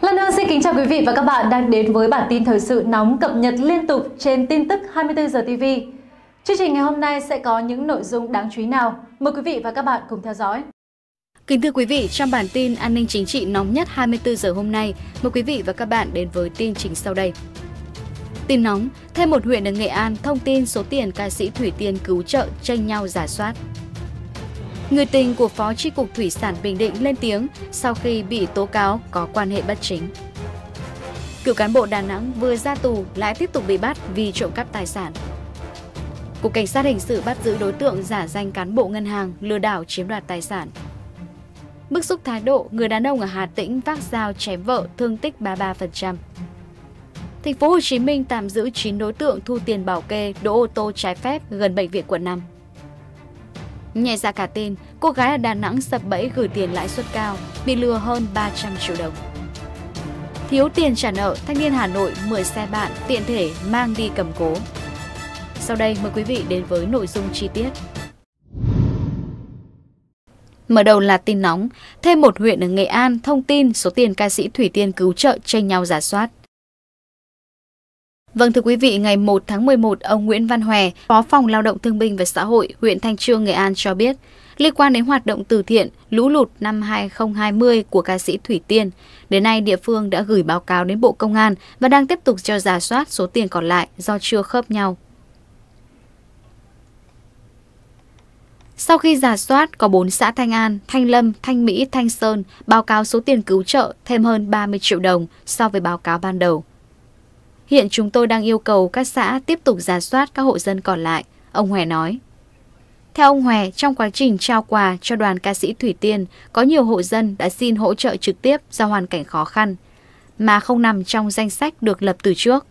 Lan Hương xin kính chào quý vị và các bạn đang đến với bản tin thời sự nóng cập nhật liên tục trên tin tức 24h TV. Chương trình ngày hôm nay sẽ có những nội dung đáng chú ý nào? Mời quý vị và các bạn cùng theo dõi. Kính thưa quý vị, trong bản tin an ninh chính trị nóng nhất 24 giờ hôm nay, mời quý vị và các bạn đến với tin chính sau đây. Tin nóng, thêm một huyện ở Nghệ An thông tin số tiền ca sĩ Thủy Tiên cứu trợ tranh nhau rà soát. Người tình của Phó Chi cục Thủy sản Bình Định lên tiếng sau khi bị tố cáo có quan hệ bất chính. Cựu cán bộ Đà Nẵng vừa ra tù lại tiếp tục bị bắt vì trộm cắp tài sản. Cục Cảnh sát Hình sự bắt giữ đối tượng giả danh cán bộ ngân hàng lừa đảo chiếm đoạt tài sản. Bức xúc thái độ, người đàn ông ở Hà Tĩnh vác dao chém vợ thương tích 33%. Thành phố Hồ Chí Minh tạm giữ 9 đối tượng thu tiền bảo kê đỗ ô tô trái phép gần bệnh viện quận 5. Nhẹ dạ cả tin, cô gái ở Đà Nẵng sập bẫy gửi tiền lãi suất cao, bị lừa hơn 300 triệu đồng. Thiếu tiền trả nợ, thanh niên Hà Nội 10 xe bạn tiện thể mang đi cầm cố. Sau đây mời quý vị đến với nội dung chi tiết. Mở đầu là tin nóng, thêm một huyện ở Nghệ An thông tin số tiền ca sĩ Thủy Tiên cứu trợ tranh nhau rà soát. Vâng thưa quý vị, ngày 1 tháng 11, ông Nguyễn Văn Hòa, Phó phòng Lao động Thương binh và Xã hội, huyện Thanh Trương, Nghệ An cho biết, liên quan đến hoạt động từ thiện lũ lụt năm 2020 của ca sĩ Thủy Tiên, đến nay địa phương đã gửi báo cáo đến Bộ Công an và đang tiếp tục cho rà soát số tiền còn lại do chưa khớp nhau. Sau khi rà soát, có 4 xã Thanh An, Thanh Lâm, Thanh Mỹ, Thanh Sơn báo cáo số tiền cứu trợ thêm hơn 30 triệu đồng so với báo cáo ban đầu. Hiện chúng tôi đang yêu cầu các xã tiếp tục rà soát các hộ dân còn lại, ông Hòe nói. Theo ông Hòe, trong quá trình trao quà cho đoàn ca sĩ Thủy Tiên, có nhiều hộ dân đã xin hỗ trợ trực tiếp do hoàn cảnh khó khăn, mà không nằm trong danh sách được lập từ trước.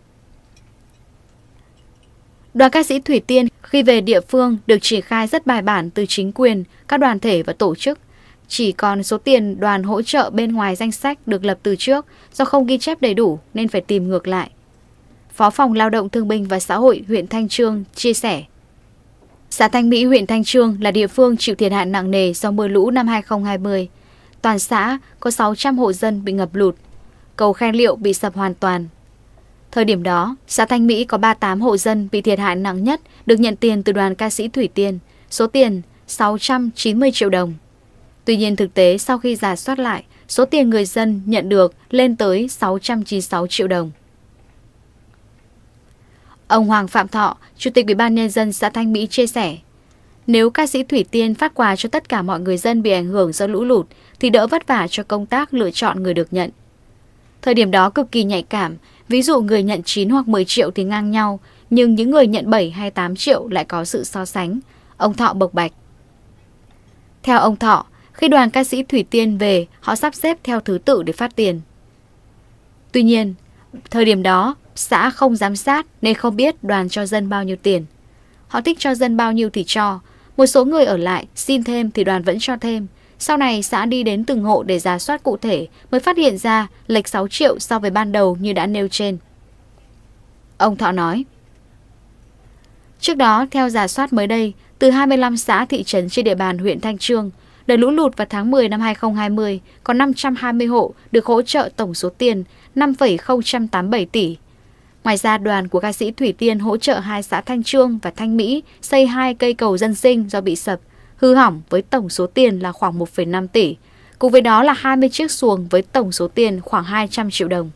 Đoàn ca sĩ Thủy Tiên khi về địa phương được triển khai rất bài bản từ chính quyền, các đoàn thể và tổ chức. Chỉ còn số tiền đoàn hỗ trợ bên ngoài danh sách được lập từ trước do không ghi chép đầy đủ nên phải tìm ngược lại. Phó phòng Lao động Thương binh và Xã hội huyện Thanh Chương chia sẻ. Xã Thanh Mỹ, huyện Thanh Chương là địa phương chịu thiệt hại nặng nề do mưa lũ năm 2020. Toàn xã có 600 hộ dân bị ngập lụt, cầu Khe Liệu bị sập hoàn toàn. Thời điểm đó, xã Thanh Mỹ có 38 hộ dân bị thiệt hại nặng nhất được nhận tiền từ đoàn ca sĩ Thủy Tiên, số tiền 690 triệu đồng. Tuy nhiên thực tế sau khi rà soát lại, số tiền người dân nhận được lên tới 696 triệu đồng. Ông Hoàng Phạm Thọ, Chủ tịch Ủy ban Nhân dân xã Thanh Mỹ chia sẻ, nếu ca sĩ Thủy Tiên phát quà cho tất cả mọi người dân bị ảnh hưởng do lũ lụt thì đỡ vất vả cho công tác lựa chọn người được nhận. Thời điểm đó cực kỳ nhạy cảm, ví dụ người nhận 9 hoặc 10 triệu thì ngang nhau, nhưng những người nhận 7 hay 8 triệu lại có sự so sánh, ông Thọ bộc bạch. Theo ông Thọ, khi đoàn ca sĩ Thủy Tiên về, họ sắp xếp theo thứ tự để phát tiền. Tuy nhiên, thời điểm đó, xã không giám sát nên không biết đoàn cho dân bao nhiêu tiền. Họ thích cho dân bao nhiêu thì cho, một số người ở lại xin thêm thì đoàn vẫn cho thêm. Sau này xã đi đến từng hộ để rà soát cụ thể mới phát hiện ra lệch 6 triệu so với ban đầu như đã nêu trên. Ông Thọ nói, trước đó theo rà soát mới đây, từ 25 xã thị trấn trên địa bàn huyện Thanh Chương, đợt lũ lụt vào tháng 10 năm 2020 có 520 hộ được hỗ trợ tổng số tiền 5,087 tỷ. Ngoài ra đoàn của ca sĩ Thủy Tiên hỗ trợ hai xã Thanh Chương và Thanh Mỹ xây 2 cây cầu dân sinh do bị sập, hư hỏng với tổng số tiền là khoảng 1,5 tỷ. Cùng với đó là 20 chiếc xuồng với tổng số tiền khoảng 200 triệu đồng.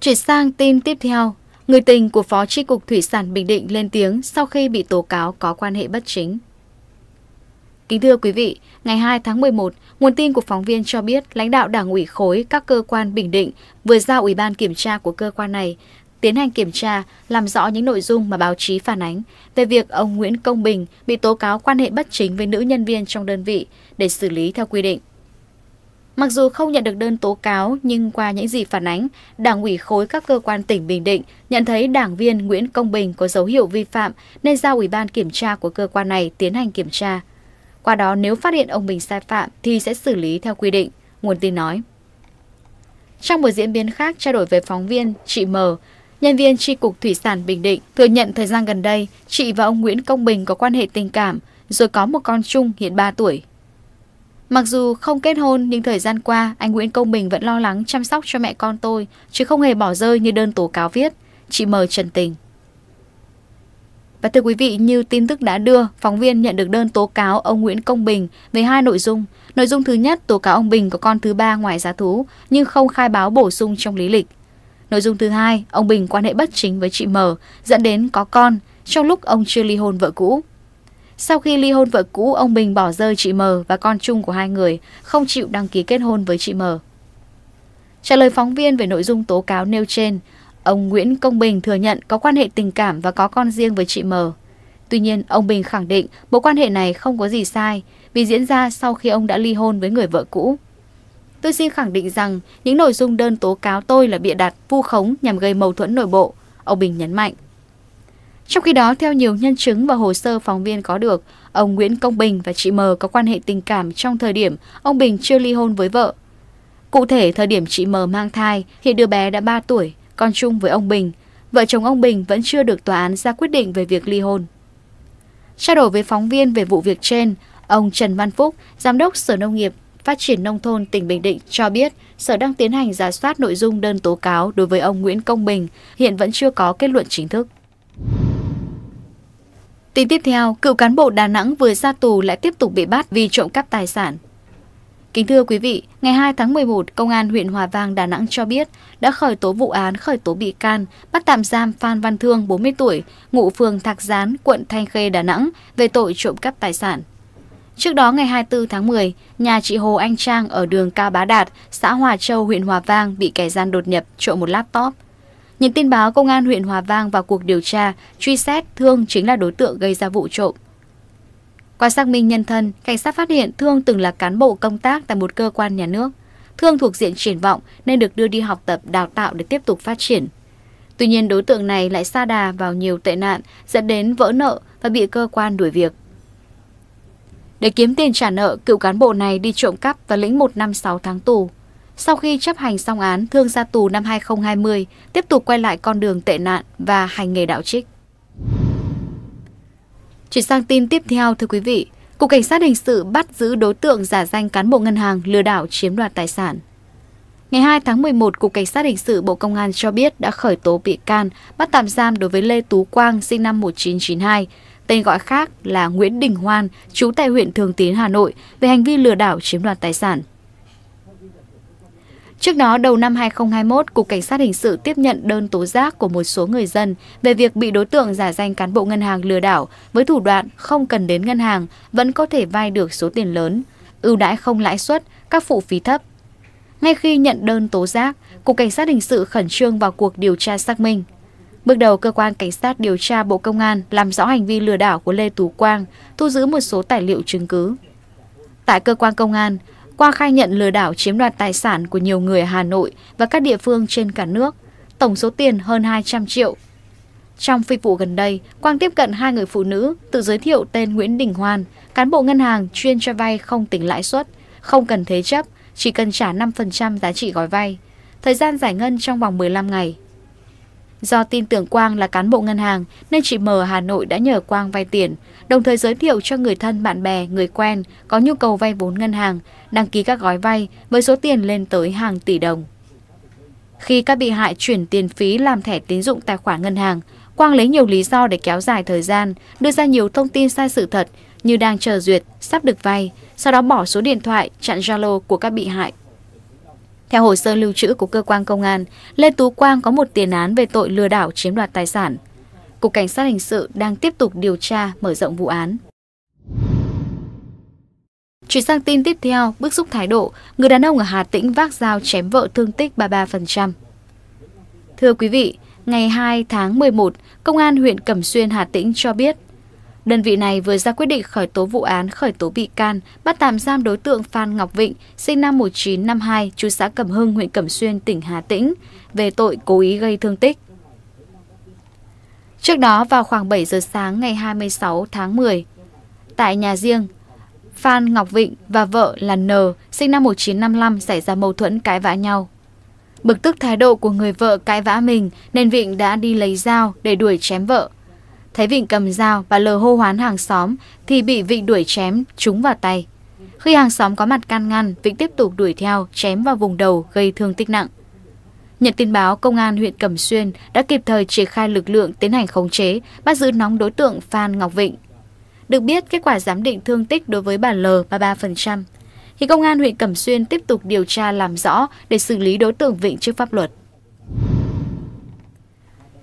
Chuyển sang tin tiếp theo, người tình của Phó Chi cục Thủy sản Bình Định lên tiếng sau khi bị tố cáo có quan hệ bất chính. Kính thưa quý vị, ngày 2 tháng 11, nguồn tin của phóng viên cho biết lãnh đạo Đảng ủy khối các cơ quan Bình Định vừa giao Ủy ban kiểm tra của cơ quan này tiến hành kiểm tra, làm rõ những nội dung mà báo chí phản ánh về việc ông Nguyễn Công Bình bị tố cáo quan hệ bất chính với nữ nhân viên trong đơn vị để xử lý theo quy định. Mặc dù không nhận được đơn tố cáo nhưng qua những gì phản ánh, Đảng ủy khối các cơ quan tỉnh Bình Định nhận thấy đảng viên Nguyễn Công Bình có dấu hiệu vi phạm nên giao Ủy ban kiểm tra của cơ quan này tiến hành kiểm tra. Qua đó nếu phát hiện ông Bình sai phạm thì sẽ xử lý theo quy định, nguồn tin nói. Trong một diễn biến khác trao đổi với phóng viên, chị M, nhân viên Chi cục Thủy sản Bình Định, thừa nhận thời gian gần đây chị và ông Nguyễn Công Bình có quan hệ tình cảm rồi có một con chung hiện 3 tuổi. Mặc dù không kết hôn nhưng thời gian qua anh Nguyễn Công Bình vẫn lo lắng chăm sóc cho mẹ con tôi, chứ không hề bỏ rơi như đơn tố cáo viết, chị M trần tình. Và thưa quý vị, như tin tức đã đưa, phóng viên nhận được đơn tố cáo ông Nguyễn Công Bình về hai nội dung. Nội dung thứ nhất, tố cáo ông Bình có con thứ ba ngoài giá thú nhưng không khai báo bổ sung trong lý lịch. Nội dung thứ hai, ông Bình quan hệ bất chính với chị M dẫn đến có con trong lúc ông chưa ly hôn vợ cũ. Sau khi ly hôn vợ cũ, ông Bình bỏ rơi chị M và con chung của hai người, không chịu đăng ký kết hôn với chị M. Trả lời phóng viên về nội dung tố cáo nêu trên, ông Nguyễn Công Bình thừa nhận có quan hệ tình cảm và có con riêng với chị M. Tuy nhiên, ông Bình khẳng định mối quan hệ này không có gì sai vì diễn ra sau khi ông đã ly hôn với người vợ cũ. Tôi xin khẳng định rằng những nội dung đơn tố cáo tôi là bịa đặt, vu khống nhằm gây mâu thuẫn nội bộ, ông Bình nhấn mạnh. Trong khi đó, theo nhiều nhân chứng và hồ sơ phóng viên có được, ông Nguyễn Công Bình và chị M có quan hệ tình cảm trong thời điểm ông Bình chưa ly hôn với vợ. Cụ thể, thời điểm chị M mang thai, hiện đứa bé đã 3 tuổi, con chung với ông Bình, vợ chồng ông Bình vẫn chưa được tòa án ra quyết định về việc ly hôn. Trao đổi với phóng viên về vụ việc trên, ông Trần Văn Phúc, Giám đốc Sở Nông nghiệp Phát triển Nông thôn tỉnh Bình Định cho biết Sở đang tiến hành rà soát nội dung đơn tố cáo đối với ông Nguyễn Công Bình, hiện vẫn chưa có kết luận chính thức. Tin tiếp theo, cựu cán bộ Đà Nẵng vừa ra tù lại tiếp tục bị bắt vì trộm cắp tài sản. Kính thưa quý vị, ngày 2 tháng 11, Công an huyện Hòa Vang, Đà Nẵng cho biết đã khởi tố vụ án, khởi tố bị can, bắt tạm giam Phan Văn Thương, 40 tuổi, ngụ phường Thạc Gián, quận Thanh Khê, Đà Nẵng về tội trộm cắp tài sản. Trước đó, ngày 24 tháng 10, nhà chị Hồ Anh Trang ở đường Cao Bá Đạt, xã Hòa Châu, huyện Hòa Vang bị kẻ gian đột nhập trộm một laptop. Nhận tin báo, Công an huyện Hòa Vang vào cuộc điều tra, truy xét Thương chính là đối tượng gây ra vụ trộm. Qua xác minh nhân thân, cảnh sát phát hiện Thương từng là cán bộ công tác tại một cơ quan nhà nước. Thương thuộc diện triển vọng nên được đưa đi học tập, đào tạo để tiếp tục phát triển. Tuy nhiên, đối tượng này lại sa đà vào nhiều tệ nạn, dẫn đến vỡ nợ và bị cơ quan đuổi việc. Để kiếm tiền trả nợ, cựu cán bộ này đi trộm cắp và lĩnh 1 năm 6 tháng tù. Sau khi chấp hành xong án, Thương ra tù năm 2020, tiếp tục quay lại con đường tệ nạn và hành nghề đạo trích. Chuyển sang tin tiếp theo, thưa quý vị, Cục Cảnh sát Hình sự bắt giữ đối tượng giả danh cán bộ ngân hàng lừa đảo chiếm đoạt tài sản. Ngày 2 tháng 11, Cục Cảnh sát Hình sự Bộ Công an cho biết đã khởi tố bị can, bắt tạm giam đối với Lê Tú Quang, sinh năm 1992, tên gọi khác là Nguyễn Đình Hoan, trú tại huyện Thường Tín, Hà Nội, về hành vi lừa đảo chiếm đoạt tài sản. Trước đó, đầu năm 2021, Cục Cảnh sát Hình sự tiếp nhận đơn tố giác của một số người dân về việc bị đối tượng giả danh cán bộ ngân hàng lừa đảo với thủ đoạn không cần đến ngân hàng vẫn có thể vay được số tiền lớn, ưu đãi không lãi suất, các phụ phí thấp. Ngay khi nhận đơn tố giác, Cục Cảnh sát Hình sự khẩn trương vào cuộc điều tra xác minh. Bước đầu, Cơ quan Cảnh sát Điều tra Bộ Công an làm rõ hành vi lừa đảo của Lê Tú Quang, thu giữ một số tài liệu chứng cứ. Tại cơ quan công an, Quang khai nhận lừa đảo chiếm đoạt tài sản của nhiều người ở Hà Nội và các địa phương trên cả nước, tổng số tiền hơn 200 triệu. Trong phi vụ gần đây, Quang tiếp cận hai người phụ nữ tự giới thiệu tên Nguyễn Đình Hoan, cán bộ ngân hàng chuyên cho vay không tính lãi suất, không cần thế chấp, chỉ cần trả 5% giá trị gói vay, thời gian giải ngân trong vòng 15 ngày. Do tin tưởng Quang là cán bộ ngân hàng nên chị M Hà Nội đã nhờ Quang vay tiền, đồng thời giới thiệu cho người thân, bạn bè, người quen có nhu cầu vay vốn ngân hàng, đăng ký các gói vay với số tiền lên tới hàng tỷ đồng. Khi các bị hại chuyển tiền phí làm thẻ tín dụng tài khoản ngân hàng, Quang lấy nhiều lý do để kéo dài thời gian, đưa ra nhiều thông tin sai sự thật như đang chờ duyệt, sắp được vay, sau đó bỏ số điện thoại, chặn Zalo của các bị hại. Theo hồ sơ lưu trữ của cơ quan công an, Lê Tú Quang có một tiền án về tội lừa đảo chiếm đoạt tài sản. Cục Cảnh sát Hình sự đang tiếp tục điều tra, mở rộng vụ án. Chuyển sang tin tiếp theo, bức xúc thái độ, người đàn ông ở Hà Tĩnh vác dao chém vợ thương tích 33%. Thưa quý vị, ngày 2 tháng 11, Công an huyện Cẩm Xuyên, Hà Tĩnh cho biết, đơn vị này vừa ra quyết định khởi tố vụ án, khởi tố bị can, bắt tạm giam đối tượng Phan Ngọc Vịnh, sinh năm 1952, trú xã Cẩm Hưng, huyện Cẩm Xuyên, tỉnh Hà Tĩnh, về tội cố ý gây thương tích. Trước đó, vào khoảng 7 giờ sáng ngày 26 tháng 10, tại nhà riêng, Phan Ngọc Vịnh và vợ là N, sinh năm 1955, xảy ra mâu thuẫn cãi vã nhau. Bực tức thái độ của người vợ cãi vã mình nên Vịnh đã đi lấy dao để đuổi chém vợ. Thấy Vịnh cầm dao và lờ hô hoán hàng xóm thì bị Vịnh đuổi chém, trúng vào tay. Khi hàng xóm có mặt can ngăn, Vịnh tiếp tục đuổi theo, chém vào vùng đầu gây thương tích nặng. Nhận tin báo, Công an huyện Cẩm Xuyên đã kịp thời triển khai lực lượng tiến hành khống chế, bắt giữ nóng đối tượng Phan Ngọc Vịnh. Được biết, kết quả giám định thương tích đối với bà L 33%. Thì Công an huyện Cẩm Xuyên tiếp tục điều tra làm rõ để xử lý đối tượng Vịnh trước pháp luật.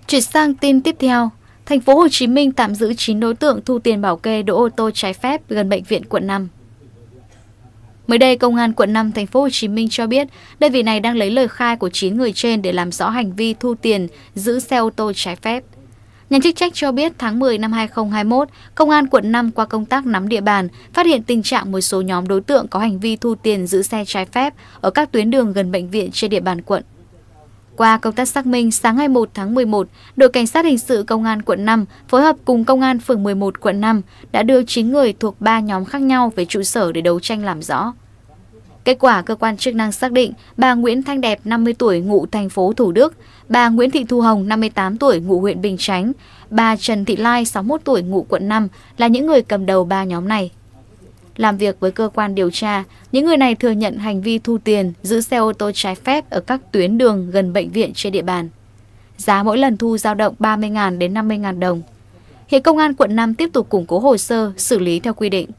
Chuyển sang tin tiếp theo, thành phố Hồ Chí Minh tạm giữ 9 đối tượng thu tiền bảo kê đỗ ô tô trái phép gần bệnh viện quận 5. Mới đây, Công an quận 5 thành phố Hồ Chí Minh cho biết, đơn vị này đang lấy lời khai của 9 người trên để làm rõ hành vi thu tiền giữ xe ô tô trái phép. Nhà chức trách cho biết tháng 10 năm 2021, Công an quận 5 qua công tác nắm địa bàn phát hiện tình trạng một số nhóm đối tượng có hành vi thu tiền giữ xe trái phép ở các tuyến đường gần bệnh viện trên địa bàn quận. Qua công tác xác minh, sáng ngày 1 tháng 11, đội cảnh sát hình sự Công an quận 5 phối hợp cùng Công an phường 11 quận 5 đã đưa 9 người thuộc 3 nhóm khác nhau về trụ sở để đấu tranh làm rõ. Kết quả, cơ quan chức năng xác định bà Nguyễn Thanh Đẹp, 50 tuổi, ngụ thành phố Thủ Đức, bà Nguyễn Thị Thu Hồng, 58 tuổi, ngụ huyện Bình Chánh, bà Trần Thị Lai, 61 tuổi, ngụ quận 5 là những người cầm đầu 3 nhóm này. Làm việc với cơ quan điều tra, những người này thừa nhận hành vi thu tiền, giữ xe ô tô trái phép ở các tuyến đường gần bệnh viện trên địa bàn. Giá mỗi lần thu dao động 30.000 đến 50.000 đồng. Hiện Công an quận 5 tiếp tục củng cố hồ sơ, xử lý theo quy định.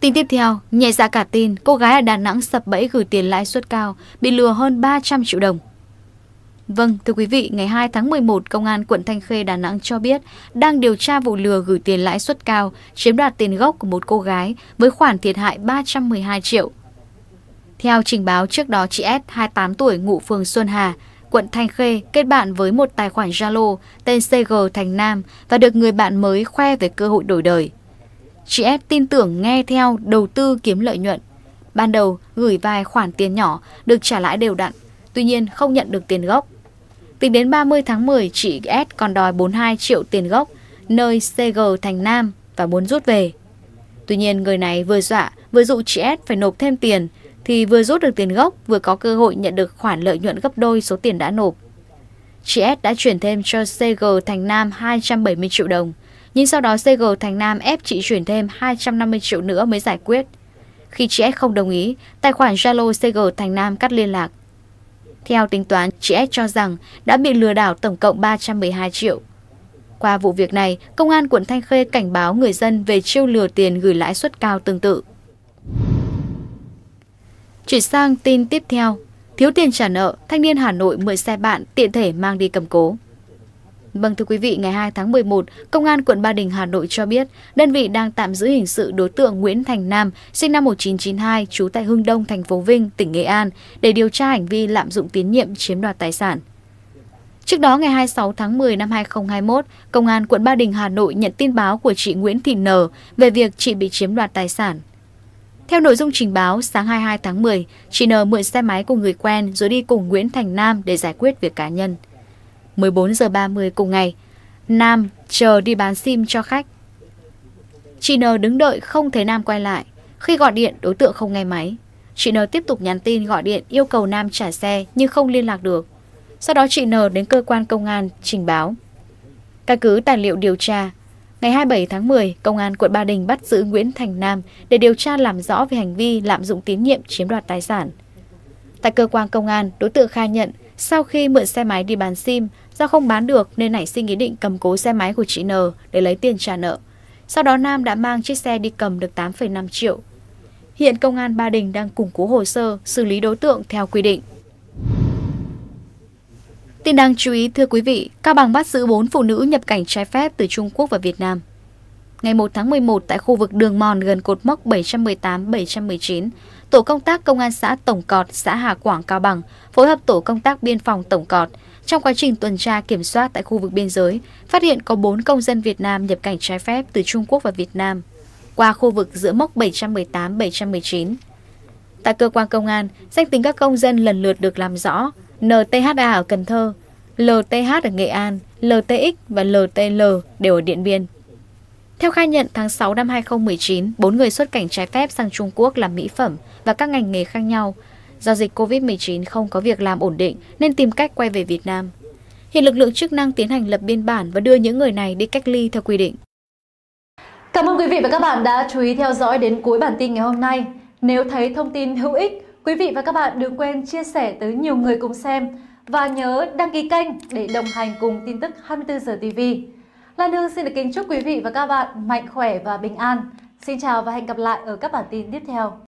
Tin tiếp theo, nhẹ dạ cả tin, cô gái ở Đà Nẵng sập bẫy gửi tiền lãi suất cao, bị lừa hơn 300 triệu đồng. Vâng, thưa quý vị, ngày 2 tháng 11, Công an quận Thanh Khê, Đà Nẵng cho biết đang điều tra vụ lừa gửi tiền lãi suất cao, chiếm đoạt tiền gốc của một cô gái với khoản thiệt hại 312 triệu. Theo trình báo trước đó, chị S, 28 tuổi, ngụ phường Xuân Hà, quận Thanh Khê kết bạn với một tài khoản Zalo tên CG Thành Nam và được người bạn mới khoe về cơ hội đổi đời. Chị S tin tưởng nghe theo đầu tư kiếm lợi nhuận. Ban đầu gửi vài khoản tiền nhỏ được trả lãi đều đặn, tuy nhiên không nhận được tiền gốc. Tính đến 30 tháng 10, chị S còn đòi 42 triệu tiền gốc nơi CG Thành Nam và muốn rút về. Tuy nhiên người này vừa dọa vừa dụ chị S phải nộp thêm tiền thì vừa rút được tiền gốc vừa có cơ hội nhận được khoản lợi nhuận gấp đôi số tiền đã nộp. Chị S đã chuyển thêm cho CG Thành Nam 270 triệu đồng. Nhưng sau đó CG Thành Nam ép chị chuyển thêm 250 triệu nữa mới giải quyết. Khi chị S không đồng ý, tài khoản Zalo CG Thành Nam cắt liên lạc. Theo tính toán, chị S cho rằng đã bị lừa đảo tổng cộng 312 triệu. Qua vụ việc này, Công an quận Thanh Khê cảnh báo người dân về chiêu lừa tiền gửi lãi suất cao tương tự. Chuyển sang tin tiếp theo, thiếu tiền trả nợ, thanh niên Hà Nội mượn xe bạn tiện thể mang đi cầm cố. Vâng thưa quý vị, ngày 2 tháng 11, Công an quận Ba Đình, Hà Nội cho biết, đơn vị đang tạm giữ hình sự đối tượng Nguyễn Thành Nam, sinh năm 1992, trú tại Hưng Đông, thành phố Vinh, tỉnh Nghệ An, để điều tra hành vi lạm dụng tín nhiệm chiếm đoạt tài sản. Trước đó, ngày 26 tháng 10 năm 2021, Công an quận Ba Đình, Hà Nội nhận tin báo của chị Nguyễn Thị N về việc chị bị chiếm đoạt tài sản. Theo nội dung trình báo, sáng 22 tháng 10, chị N mượn xe máy của người quen rồi đi cùng Nguyễn Thành Nam để giải quyết việc cá nhân. 14h30 cùng ngày, Nam chờ đi bán sim cho khách. Chị N đứng đợi không thấy Nam quay lại. Khi gọi điện, đối tượng không nghe máy. Chị N tiếp tục nhắn tin gọi điện yêu cầu Nam trả xe nhưng không liên lạc được. Sau đó chị N đến cơ quan công an trình báo. Căn cứ tài liệu điều tra, ngày 27 tháng 10, Công an quận Ba Đình bắt giữ Nguyễn Thành Nam để điều tra làm rõ về hành vi lạm dụng tín nhiệm chiếm đoạt tài sản. Tại cơ quan công an, đối tượng khai nhận sau khi mượn xe máy đi bán sim, do không bán được nên nảy sinh ý định cầm cố xe máy của chị N để lấy tiền trả nợ. Sau đó Nam đã mang chiếc xe đi cầm được 8,5 triệu. Hiện Công an Ba Đình đang củng cố hồ sơ, xử lý đối tượng theo quy định. Tin đáng chú ý thưa quý vị, Cao Bằng bắt giữ 4 phụ nữ nhập cảnh trái phép từ Trung Quốc và Việt Nam. Ngày 1 tháng 11 tại khu vực đường mòn gần cột mốc 718-719, Tổ công tác Công an xã Tổng Cọt, xã Hà Quảng, Cao Bằng phối hợp Tổ công tác biên phòng Tổng Cọt trong quá trình tuần tra kiểm soát tại khu vực biên giới, phát hiện có 4 công dân Việt Nam nhập cảnh trái phép từ Trung Quốc và Việt Nam qua khu vực giữa mốc 718-719. Tại cơ quan công an, danh tính các công dân lần lượt được làm rõ: NTHA ở Cần Thơ, LTH ở Nghệ An, LTX và LTL đều ở Điện Biên. Theo khai nhận, tháng 6 năm 2019, 4 người xuất cảnh trái phép sang Trung Quốc làm mỹ phẩm và các ngành nghề khác nhau. Do dịch Covid-19 không có việc làm ổn định nên tìm cách quay về Việt Nam. Hiện lực lượng chức năng tiến hành lập biên bản và đưa những người này đi cách ly theo quy định. Cảm ơn quý vị và các bạn đã chú ý theo dõi đến cuối bản tin ngày hôm nay. Nếu thấy thông tin hữu ích, quý vị và các bạn đừng quên chia sẻ tới nhiều người cùng xem và nhớ đăng ký kênh để đồng hành cùng tin tức 24h TV. Lan Hương xin được kính chúc quý vị và các bạn mạnh khỏe và bình an. Xin chào và hẹn gặp lại ở các bản tin tiếp theo.